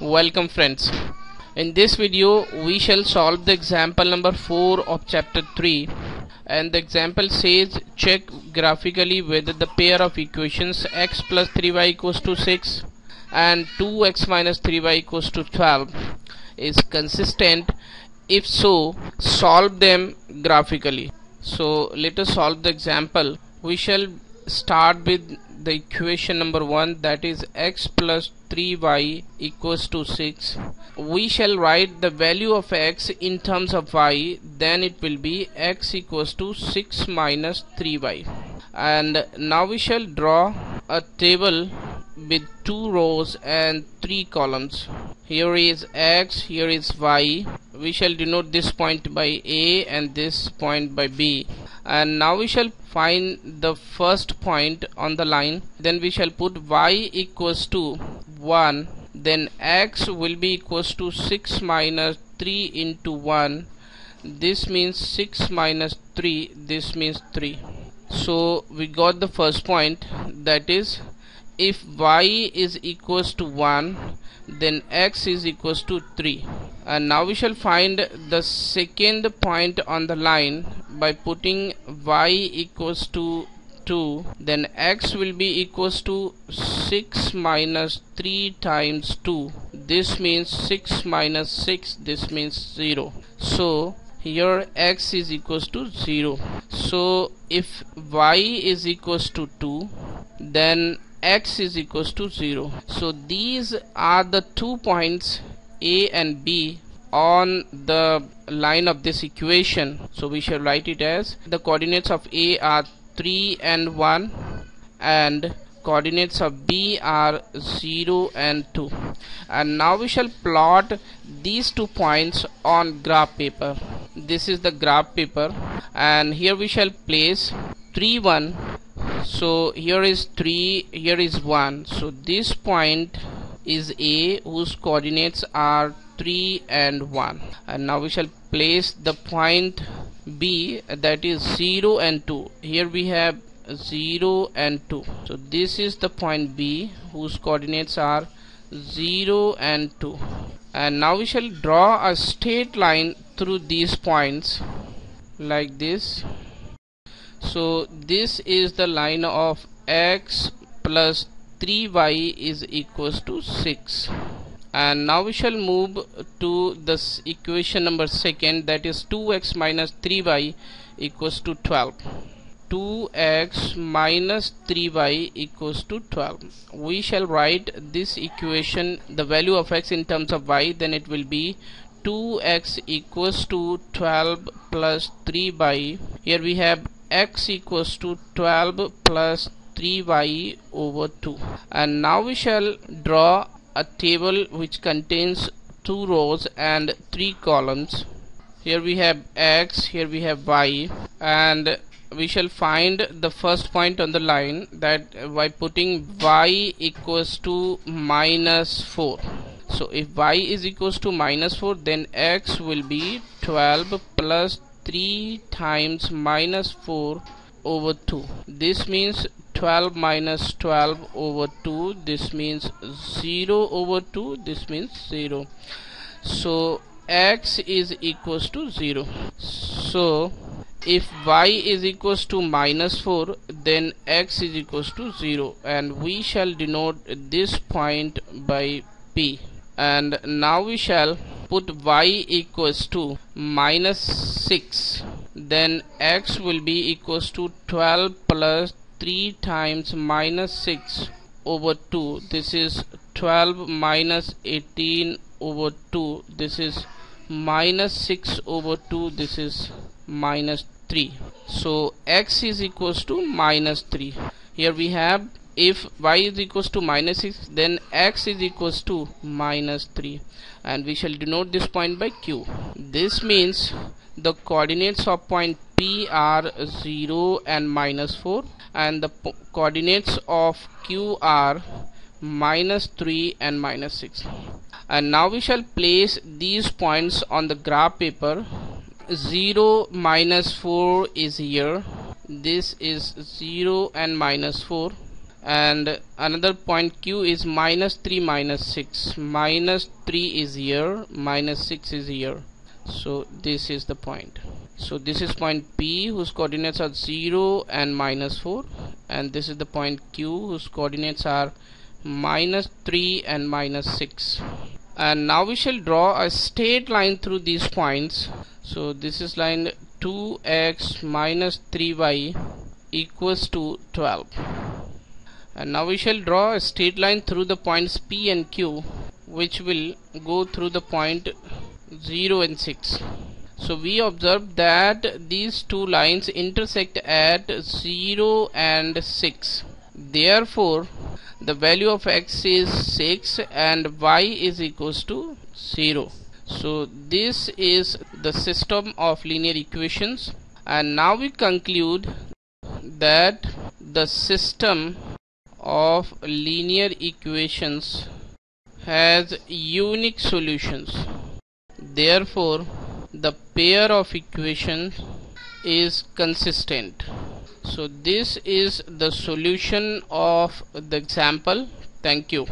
Welcome friends. In this video we shall solve the example number 4 of chapter 3, and the example says check graphically whether the pair of equations x plus 3y equals to 6 and 2x minus 3y equals to 12 is consistent. If so, solve them graphically. So let us solve the example. We shall start with the equation number 1, that is x plus 3y equals to 6. We shall write the value of x in terms of y, then it will be x equals to 6 minus 3y. And now we shall draw a table with 2 rows and 3 columns. Here is x, here is y. We shall denote this point by A and this point by B. And now we shall find the first point on the line. Then we shall put y equals to 1. Then x will be equals to 6 minus 3 into 1. This means 6 minus 3. This means 3. So we got the first point, that is if y is equals to 1, then x is equals to 3. And now we shall find the second point on the line by putting y equals to 2, then x will be equals to 6 minus 3 times 2. This means 6 minus 6, this means 0. So here x is equals to 0. So if y is equals to 2, then x is equals to 0. So these are the 2 points A and B on the line of this equation. So we shall write it as the coordinates of A are 3 and 1 and coordinates of B are 0 and 2. And now we shall plot these 2 points on graph paper. This is the graph paper, and here we shall place 3, 1. So here is 3, here is 1. So this point is A, whose coordinates are 3 and 1. And now we shall place the point B, that is 0 and 2. Here we have 0 and 2. So this is the point B, whose coordinates are 0 and 2. And now we shall draw a straight line through these points like this. So this is the line of x plus 3y is equals to 6. And now we shall move to this equation number 2, that is 2x minus 3y equals to 12. 2x minus 3y equals to 12. We shall write this equation, the value of x in terms of y, then it will be 2x equals to 12 plus 3y. Here we have x equals to 12 plus 3y over 2. And now we shall draw a table which contains 2 rows and 3 columns. Here we have x, here we have y, and we shall find the first point on the line, that by putting y equals to minus 4. So if y is equals to minus 4, then x will be 12 plus 3 times minus 4 over 2. This means 12 minus 12 over 2, this means 0 over 2, this means 0. So x is equals to 0. So if y is equals to minus 4, then x is equals to 0, and we shall denote this point by P. And now we shall put y equals to minus 6, then x will be equals to 12 plus 3 times minus 6 over 2. This is 12 minus 18 over 2. This is minus 6 over 2. This is minus 3. So x is equals to minus 3. Here we have if y is equals to minus 6, then x is equals to minus 3. And we shall denote this point by Q. This means the coordinates of point P are 0 and minus 4, and the coordinates of Q are minus 3 and minus 6. And now we shall place these points on the graph paper. 0 minus 4 is here. This is 0 and minus 4. and another point Q is -3 - 6. -3 is here, -6 is here, so this is the point. So this is point P whose coordinates are 0 and -4, and this is the point Q whose coordinates are -3 and -6. And now we shall draw a straight line through these points. So this is line 2x - 3y equals to 12. And now we shall draw a straight line through the points P and Q, which will go through the point 0 and 6. So we observe that these two lines intersect at 0 and 6. Therefore the value of x is 6 and y is equals to 0. So this is the system of linear equations, and now we conclude that the system of linear equations has unique solutions. Therefore the pair of equations is consistent. So this is the solution of the example. Thank you.